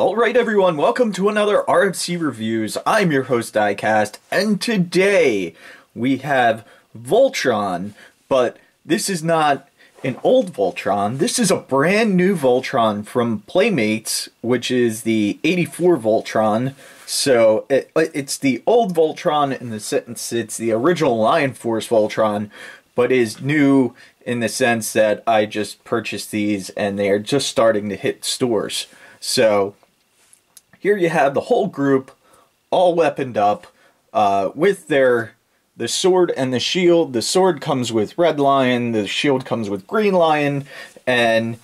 Alright everyone, welcome to another RFC Reviews. I'm your host Diecast, and today we have Voltron, but this is not an old Voltron. This is a brand new Voltron from Playmates, which is the 84 Voltron. So it's the old Voltron in the sense it's the original Lion Force Voltron, but is new in the sense that I just purchased these and they are just starting to hit stores. So here you have the whole group, all weaponed up, with the sword and the shield. The sword comes with Red Lion, the shield comes with Green Lion, and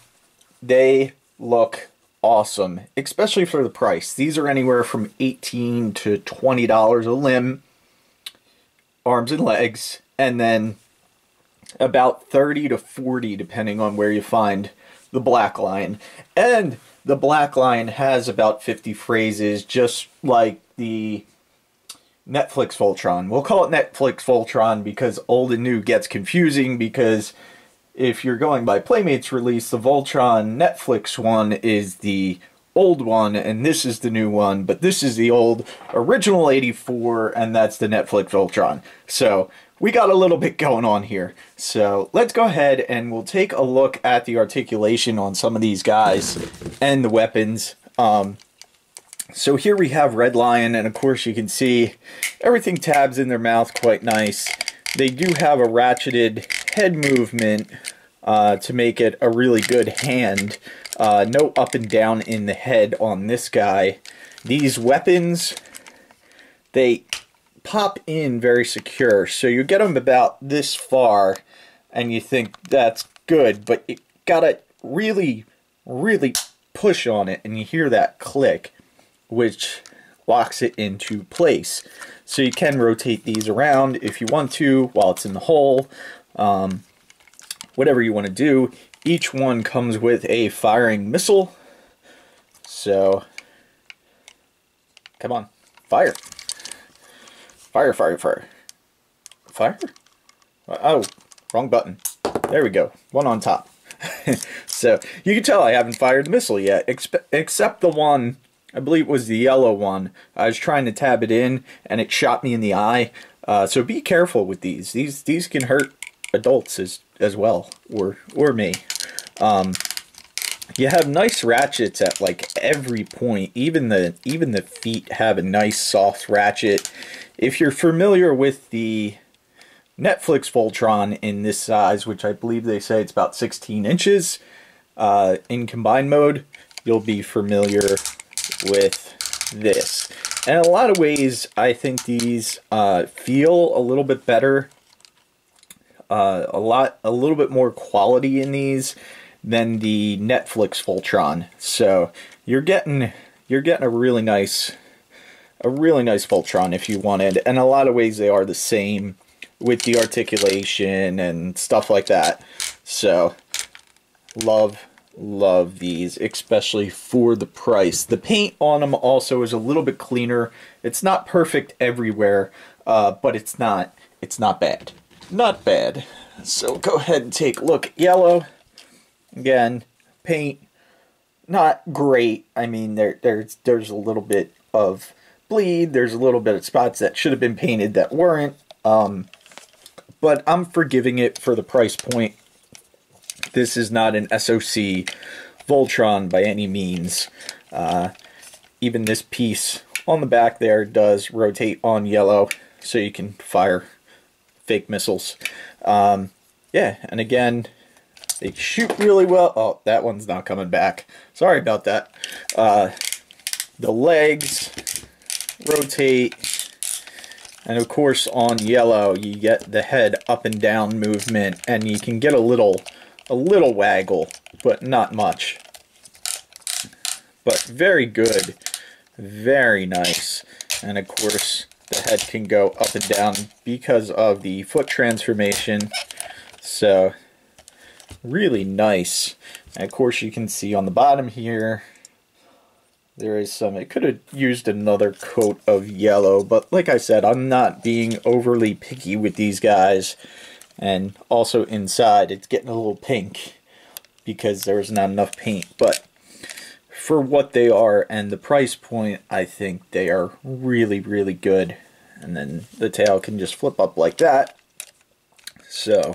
they look awesome, especially for the price. These are anywhere from $18 to $20 a limb, arms and legs, and then about $30 to $40 depending on where you find the Black Lion. And the Black Lion has about 50 phrases, just like the Netflix Voltron. We'll call it Netflix Voltron because old and new gets confusing, because if you're going by Playmates release, the Voltron Netflix one is the old one and this is the new one, but this is the old original 84 and that's the Netflix Voltron. So we got a little bit going on here. So let's go ahead and we'll take a look at the articulation on some of these guys and the weapons. So here we have Red Lion, and of course you can see everything tabs in their mouth quite nice. They do have a ratcheted head movement to make it a really good hand. No up and down in the head on this guy. These weapons, they pop in very secure, so you get them about this far and you think that's good, but you gotta really push on it and you hear that click which locks it into place. So you can rotate these around if you want to while it's in the hole, whatever you want to do. Each one comes with a firing missile, so come on, fire. Fire, fire, fire. Fire? Oh, wrong button. There we go. One on top. So, you can tell I haven't fired the missile yet, except the one, I believe it was the yellow one. I was trying to tab it in, and it shot me in the eye. So be careful with these. These can hurt adults as well, or me. You have nice ratchets at like every point. Even the feet have a nice soft ratchet. If you're familiar with the Netflix Voltron in this size, which I believe they say it's about 16 inches in combined mode, you'll be familiar with this. And in a lot of ways, I think these feel a little bit better, a little bit more quality in these than the Netflix Voltron. So you're getting a really nice Voltron if you wanted, and a lot of ways they are the same with the articulation and stuff like that. So love these, especially for the price. The paint on them also is a little bit cleaner. It's not perfect everywhere, but it's not bad. Not bad. So go ahead and take a look at yellow. Again, paint not great. I mean, there's a little bit of bleed, there's a little bit of spots that should have been painted that weren't, but I'm forgiving it for the price point. This is not an SOC Voltron by any means. Even this piece on the back there does rotate on yellow, so you can fire fake missiles. Yeah, and again, they shoot really well. Oh, that one's not coming back. Sorry about that. The legs rotate, and of course on yellow you get the head up and down movement, and you can get a little waggle, but not much. But very good, very nice. And of course the head can go up and down because of the foot transformation, so really nice. And of course you can see on the bottom here there is some, it could have used another coat of yellow, but like I said, I'm not being overly picky with these guys. And also inside, it's getting a little pink because there was not enough paint. But for what they are and the price point, I think they are really, really good. And then the tail can just flip up like that. So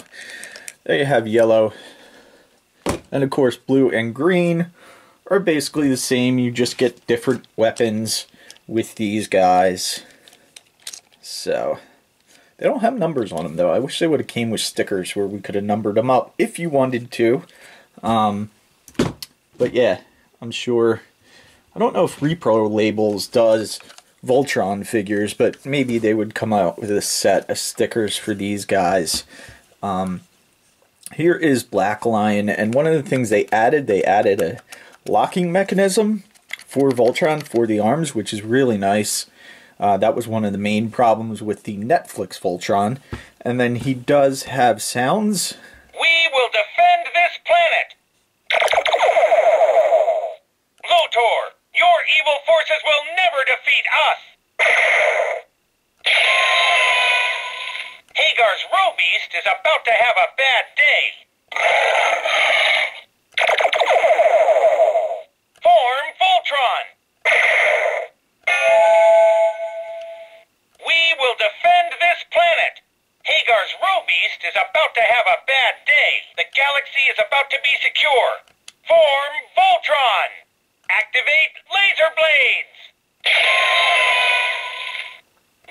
there you have yellow. And of course blue and green are basically the same. You just get different weapons with these guys. So they don't have numbers on them though. I wish they would have came with stickers where we could have numbered them up if you wanted to. But yeah, I'm sure, I don't know if Repro Labels does Voltron figures, but maybe they would come out with a set of stickers for these guys. Here is Black Lion, and one of the things they added a locking mechanism for Voltron for the arms, which is really nice. That was one of the main problems with the Netflix Voltron. And then he does have sounds. We will defend this planet! Lotor, your evil forces will never defeat us! Hagar's Robeast is about to have a bad day! Form Voltron! We will defend this planet! Hagar's Robeast is about to have a bad day! The galaxy is about to be secure! Form Voltron! Activate laser blades!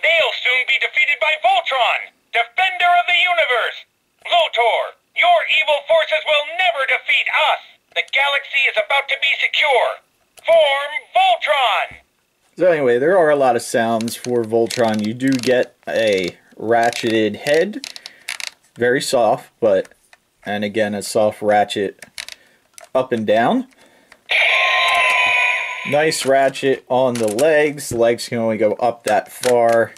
They'll soon be defeated by Voltron, defender of the universe! Lotor, your evil forces will never defeat us! The galaxy is about to be secure! Form Voltron! So anyway, there are a lot of sounds for Voltron. You do get a ratcheted head. Very soft, but... and again, a soft ratchet up and down. Nice ratchet on the legs. The legs can only go up that far.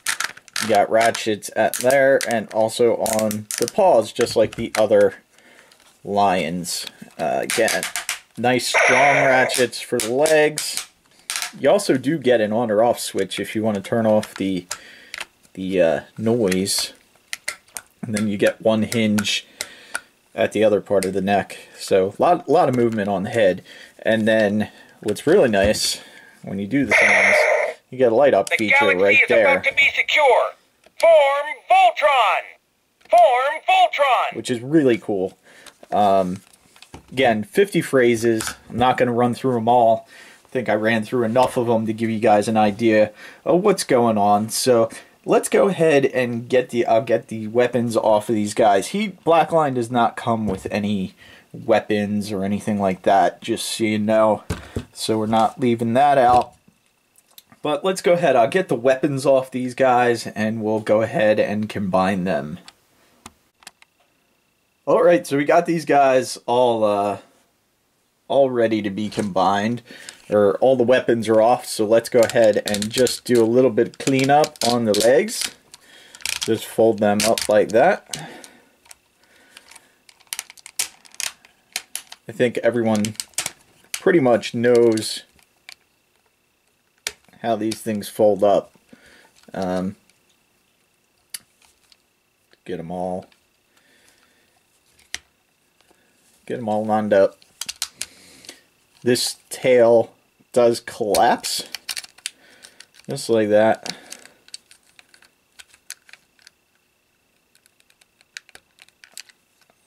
You got ratchets at there and also on the paws, just like the other lions. Again, nice strong ratchets for the legs. You also do get an on or off switch if you want to turn off the noise. And then you get one hinge at the other part of the neck. So a lot of movement on the head. And then what's really nice, when you do the sounds, you get a light up feature right there. The galaxy is about to be secure! Form Voltron! Form Voltron! Which is really cool. Again, 50 phrases. I'm not going to run through them all. I think I ran through enough of them to give you guys an idea of what's going on. So let's go ahead and get the, I'll get the weapons off of these guys. Black Lion does not come with any weapons or anything like that, just so you know, so we're not leaving that out. But let's go ahead, I'll get the weapons off these guys and we'll go ahead and combine them. Alright, so we got these guys all ready to be combined, or all the weapons are off, so let's go ahead and just do a little bit of cleanup on the legs. Just fold them up like that. I think everyone pretty much knows how these things fold up. Get them all lined up. This tail does collapse, just like that.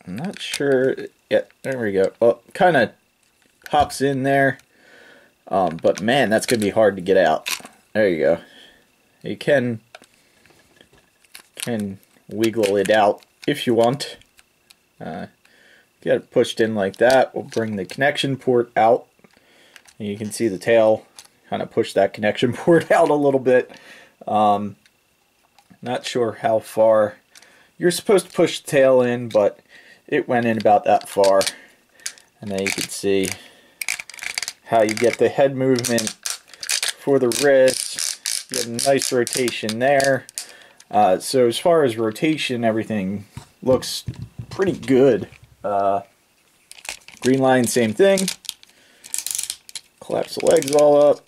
I'm not sure. Yeah, there we go. Well, kind of pops in there. But man, that's going to be hard to get out. There you go. You can wiggle it out if you want. Get it pushed in like that. We'll bring the connection port out. And you can see the tail kind of push that connection port out a little bit. Not sure how far. You're supposed to push the tail in, but it went in about that far. And then you can see how you get the head movement for the wrist. You get a nice rotation there. So as far as rotation, everything looks pretty good. Green Lion, same thing. Collapse the legs all up.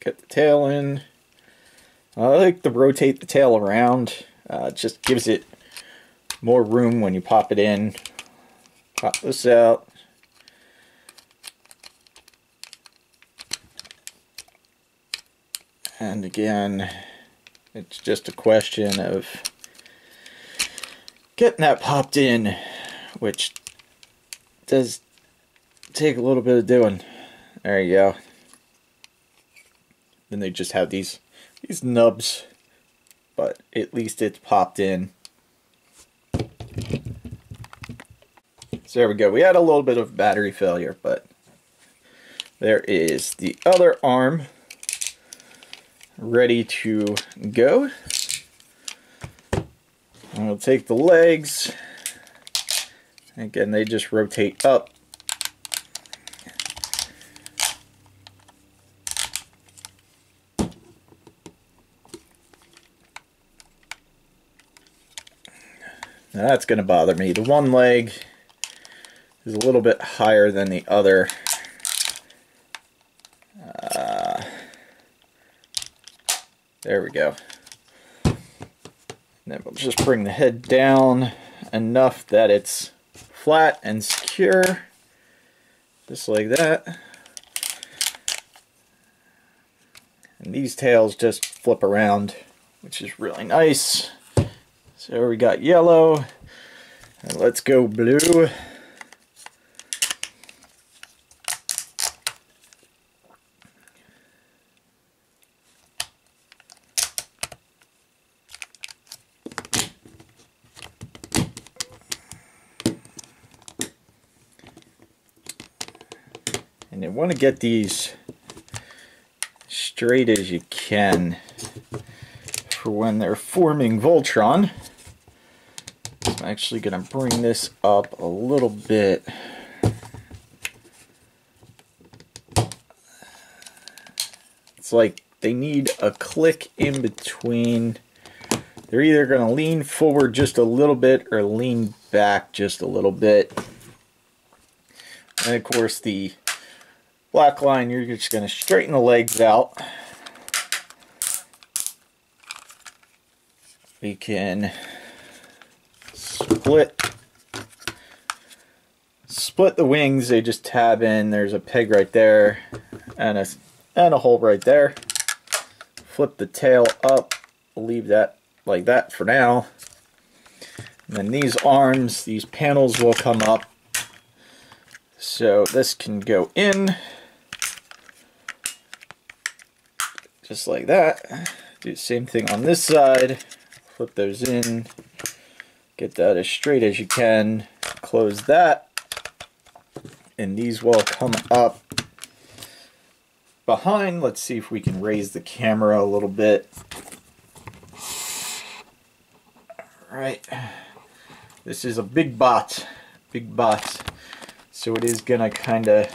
Get the tail in. I like to rotate the tail around. It just gives it more room when you pop it in. Pop this out. And again, it's just a question of getting that popped in, which does take a little bit of doing. There you go. Then they just have these nubs, but at least it's popped in. So there we go. We had a little bit of battery failure, but there is the other arm ready to go. I'll take the legs. Again, they just rotate up. Now that's going to bother me. The one leg is a little bit higher than the other. There we go. And then we'll just bring the head down enough that it's flat and secure, just like that. And these tails just flip around, which is really nice. So we got yellow, and let's go blue. And you want to get these straight as you can for when they're forming Voltron. So I'm actually going to bring this up a little bit. It's like they need a click in between. They're either going to lean forward just a little bit or lean back just a little bit. And of course the Black Lion, you're just going to straighten the legs out. We can split the wings. They just tab in. There's a peg right there and a hole right there. Flip the tail up. Leave that like that for now. And then these arms, these panels will come up. So this can go in. Just like that. Do the same thing on this side. Flip those in. Get that as straight as you can. Close that. And these will come up behind. Let's see if we can raise the camera a little bit. Alright. This is a big bot. Big bot. So it is going to kind of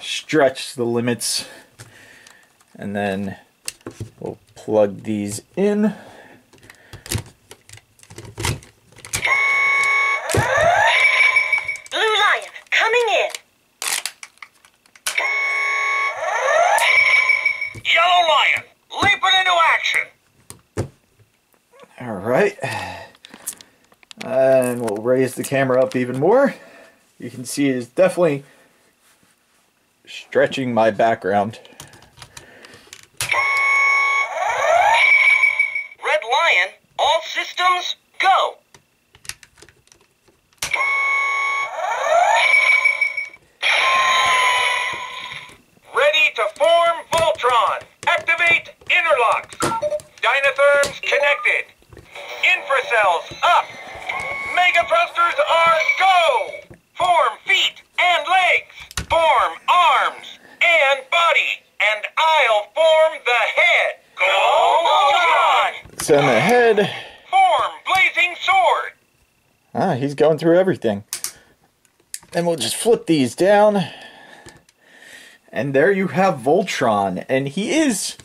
stretch the limits. And then we'll plug these in. Blue Lion coming in. Yellow Lion leaping into action. All right. And we'll raise the camera up even more. You can see it is definitely stretching my background. Red Lion, all systems go. Ready to form Voltron. Activate interlocks. Dynatherms connected. Infracells up. Megathrusters are go. Form feet and legs, form arms and body, and I'll form the head. Go on! So in the head. Form blazing sword. Ah, he's going through everything. And we'll just flip these down. And there you have Voltron. And he is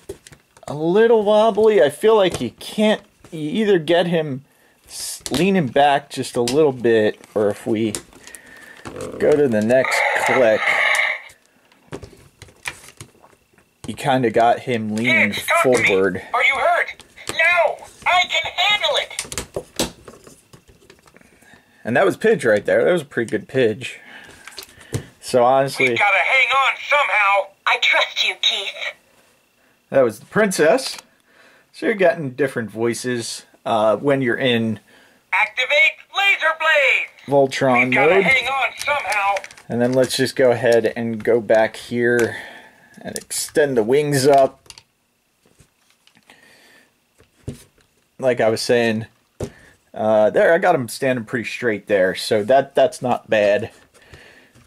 a little wobbly. I feel like you either get him leaning back just a little bit, or if we go to the next click, you kind of got him leaning forward. Are you hurt? No, I can handle it. And that was Pidge right there. That was a pretty good Pidge. So honestly... we gotta hang on somehow! I trust you, Keith. That was the princess. So you're getting different voices when you're in... activate laser blade! Voltron mode. Hang on somehow. And then let's just go ahead and go back here and extend the wings up. Like I was saying, there I got him standing pretty straight there, so that's not bad.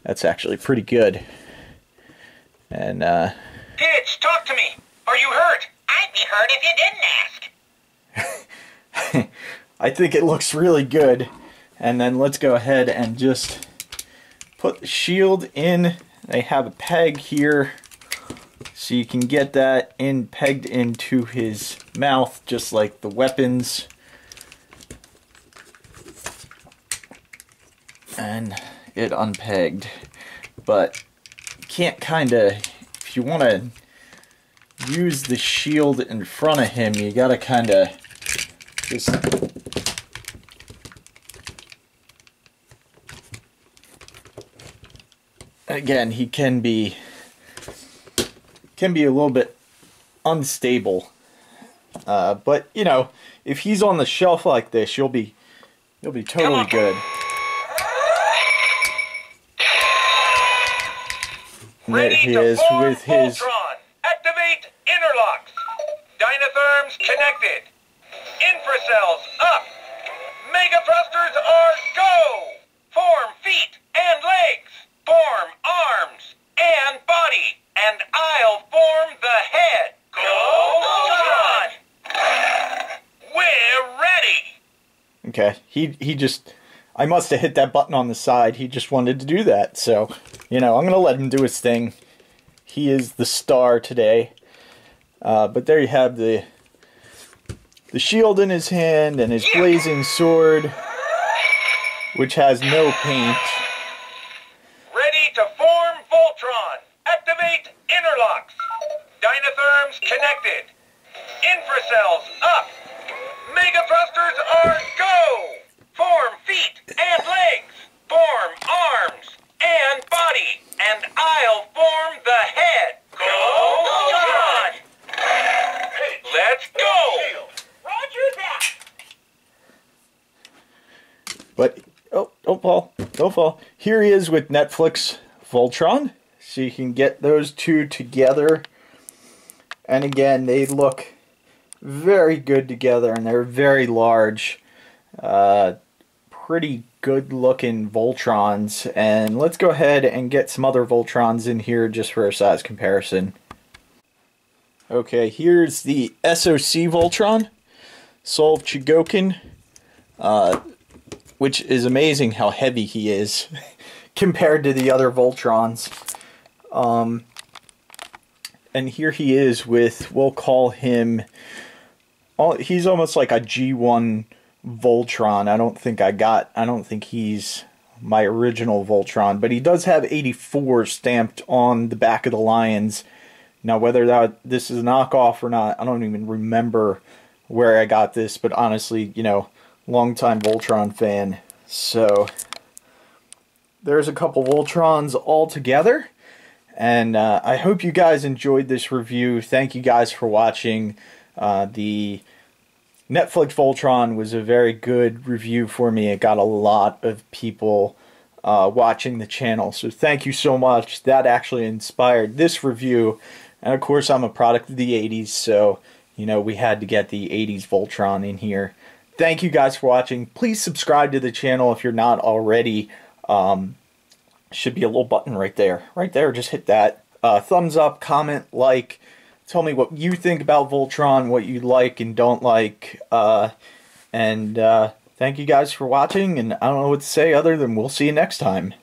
That's actually pretty good. And Pidge, talk to me. Are you hurt? I'd be hurt if you didn't ask. I think it looks really good. And then let's go ahead and just put the shield in. They have a peg here, so you can get that in pegged into his mouth, just like the weapons. And it unpegged. But you can't kinda, if you wanna use the shield in front of him, you gotta kinda just again, he can be a little bit unstable, but you know, if he's on the shelf like this, you'll be totally good. And there he is with his Voltron. Activate interlocks. Dynatherms connected. Infracells up. Mega thrusters are go. Form feet and legs. Form arms and body, and I'll form the head. Go on! We're ready! Okay, he just... I must have hit that button on the side. He just wanted to do that, so... you know, I'm gonna let him do his thing. He is the star today. But there you have the shield in his hand and his blazing sword, which has no paint. Connected. Infracells up. Mega thrusters are go. Form feet and legs. Form arms and body. And I'll form the head. Go on. Let's go. Roger that. But oh, don't fall. Don't fall. Here he is with Netflix Voltron. So you can get those two together. And again, they look very good together, and they're very large, pretty good looking Voltrons. And let's go ahead and get some other Voltrons in here just for a size comparison. Okay, here's the SOC Voltron, Soul of Chogokin, which is amazing how heavy he is compared to the other Voltrons. And here he is with, we'll call him, he's almost like a G1 Voltron. I don't think he's my original Voltron, but he does have 84 stamped on the back of the Lions. Now whether this is a knockoff or not, I don't even remember where I got this, but honestly, you know, longtime Voltron fan. So there's a couple Voltrons all together. And I hope you guys enjoyed this review. Thank you guys for watching. The Netflix Voltron was a very good review for me. It got a lot of people watching the channel. So thank you so much. That actually inspired this review. And of course, I'm a product of the 80s. So, you know, we had to get the 80s Voltron in here. Thank you guys for watching. Please subscribe to the channel if you're not already. Should be a little button right there. Right there, just hit that. Thumbs up, comment, like. Tell me what you think about Voltron, what you like and don't like. Thank you guys for watching, and I don't know what to say other than we'll see you next time.